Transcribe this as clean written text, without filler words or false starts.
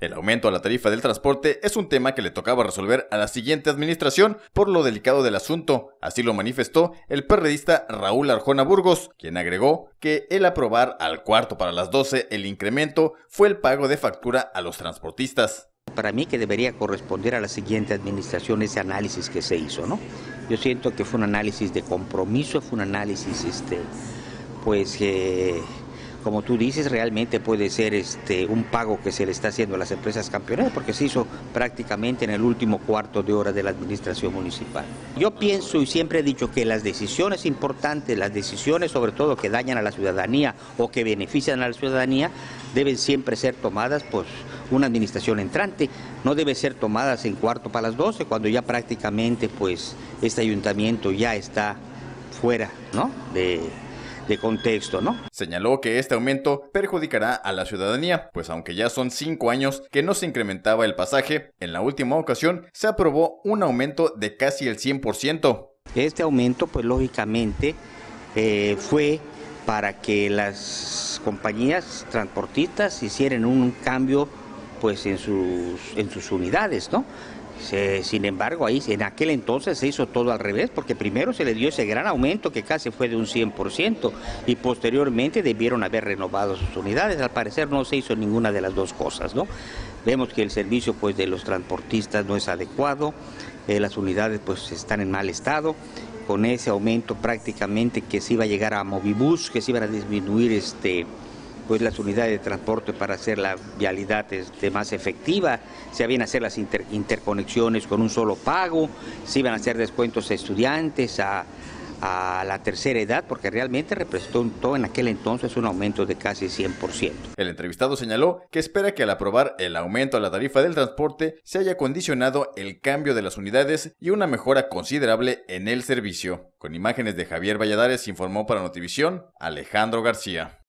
El aumento a la tarifa del transporte es un tema que le tocaba resolver a la siguiente administración por lo delicado del asunto, así lo manifestó el perredista Raúl Arjona Burgos, quien agregó que el aprobar al 11:45 el incremento fue el pago de factura a los transportistas. Para mí que debería corresponder a la siguiente administración ese análisis que se hizo, ¿no? Yo siento que fue un análisis de compromiso, fue un análisis, como tú dices, realmente puede ser un pago que se le está haciendo a las empresas campeoneras porque se hizo prácticamente en el último cuarto de hora de la administración municipal. Yo pienso y siempre he dicho que las decisiones importantes, las decisiones sobre todo que dañan a la ciudadanía o que benefician a la ciudadanía, deben siempre ser tomadas por una administración entrante. No deben ser tomadas en 11:45 cuando ya prácticamente este ayuntamiento ya está fuera, ¿no?, de contexto, ¿no? Señaló que este aumento perjudicará a la ciudadanía, pues aunque ya son 5 años que no se incrementaba el pasaje, en la última ocasión se aprobó un aumento de casi el 100%. Este aumento, lógicamente, fue para que las compañías transportistas hicieran un cambio, en sus unidades, ¿no? Sin embargo, ahí en aquel entonces se hizo todo al revés, porque primero se le dio ese gran aumento que casi fue de un 100% y posteriormente debieron haber renovado sus unidades. Al parecer no se hizo ninguna de las dos cosas, ¿no? Vemos que el servicio de los transportistas no es adecuado, las unidades están en mal estado. Con ese aumento prácticamente que se iba a llegar a Movibus, que se iban a disminuir las unidades de transporte para hacer la vialidad más efectiva, se habían a hacer las interconexiones con un solo pago, se iban a hacer descuentos a estudiantes, a la tercera edad, porque realmente representó en aquel entonces un aumento de casi 100%. El entrevistado señaló que espera que al aprobar el aumento a la tarifa del transporte se haya condicionado el cambio de las unidades y una mejora considerable en el servicio. Con imágenes de Javier Valladares, informó para Notivisión Alejandro García.